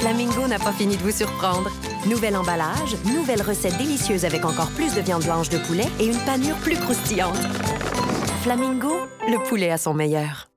Flamingo n'a pas fini de vous surprendre. Nouvel emballage, nouvelle recette délicieuse avec encore plus de viande blanche de poulet et une panure plus croustillante. Flamingo, le poulet à son meilleur.